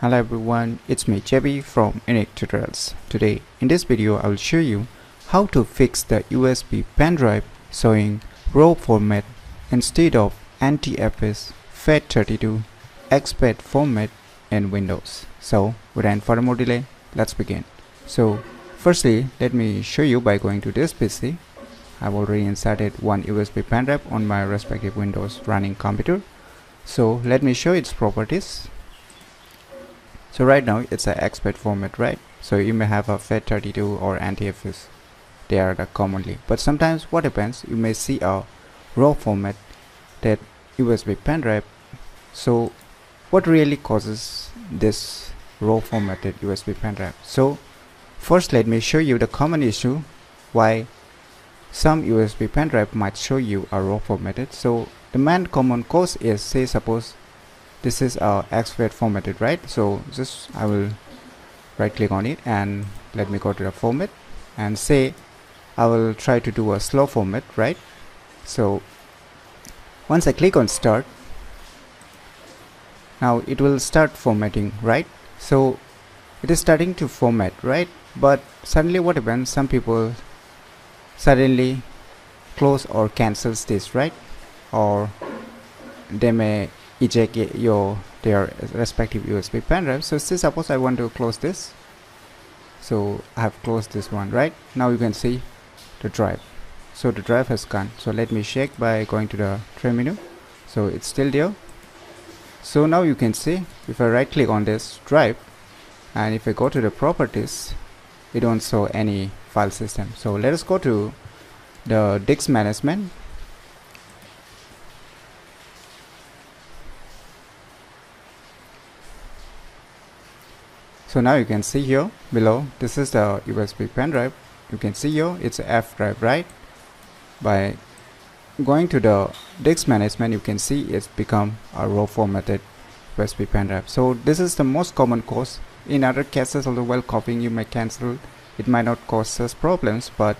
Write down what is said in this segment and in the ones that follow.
Hello everyone, it's me JB from Unique Tutorials. Today in this video I will show you how to fix the USB pen drive showing RAW format instead of NTFS, FAT32, exFAT format in Windows. So without further more delay, let's begin. So firstly, let me show you by going to this PC. I've already inserted one USB pen drive on my respective Windows running computer. So let me show its properties. So right now it's an exFAT format, right? So you may have a FAT32 or NTFS, they are the commonly. But sometimes what happens, you may see a RAW format that USB pen drive. So what really causes this RAW formatted USB pen drive? So first let me show you the common issue why some USB pen drive might show you a RAW formatted. So the main common cause is, say suppose this is our exFAT formatted, right? So just I will right click on it and let me go to the format and say I will try to do a slow format, right? So once I click on start, now it will start formatting, right? So it is starting to format, right? But suddenly what happens, some people suddenly close or cancels this, right? Or they may eject their respective USB pen drive. So say suppose I want to close this, so I have closed this one, right? Now you can see the drive, so the drive has gone. So let me check by going to the tray menu, so it's still there. So now you can see if I right click on this drive and if I go to the properties, it don't show any file system. So let us go to the Disk Management. So now you can see here below, this is the USB pen drive. You can see here it's a F drive, right? By going to the Disk Management, you can see it's become a RAW formatted USB pen drive. So this is the most common cause. In other cases, although while copying you may cancel, it might not cause us problems. But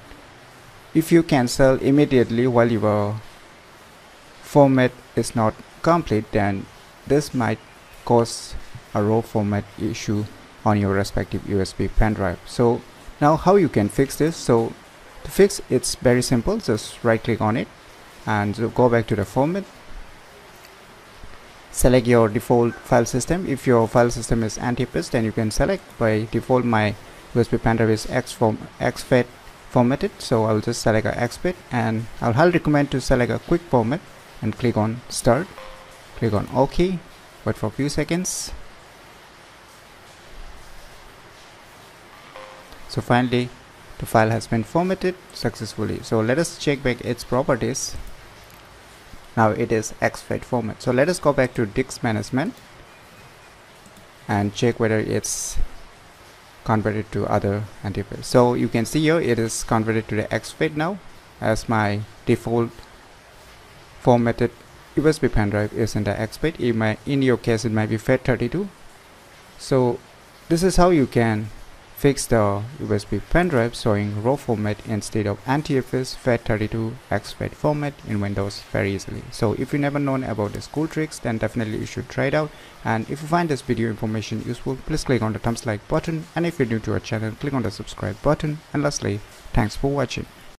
if you cancel immediately while your format is not complete, then this might cause a RAW format issue on your respective USB pen drive. So now how you can fix this? So to fix, it's very simple, just right click on it and go back to the format, select your default file system. If your file system is NTFS, then you can select. By default my USB pen drive is exFAT formatted, so I will just select a exFAT, and I'll highly recommend to select a quick format and click on start, click on OK, wait for a few seconds. So finally the file has been formatted successfully. So let us check back its properties. Now it is exFAT format. So let us go back to Disk Management and check whether it's converted to other NTFS. So you can see here it is converted to the exFAT now, as my default formatted USB pen drive is in the exFAT. In your case it might be FAT32. So this is how you can fix the USB pen drive showing RAW format instead of NTFS, FAT32, exFAT format in Windows very easily. So if you never known about these cool tricks, then definitely you should try it out. And if you find this video information useful, please click on the thumbs like button, and if you're new to our channel, click on the subscribe button. And lastly, thanks for watching.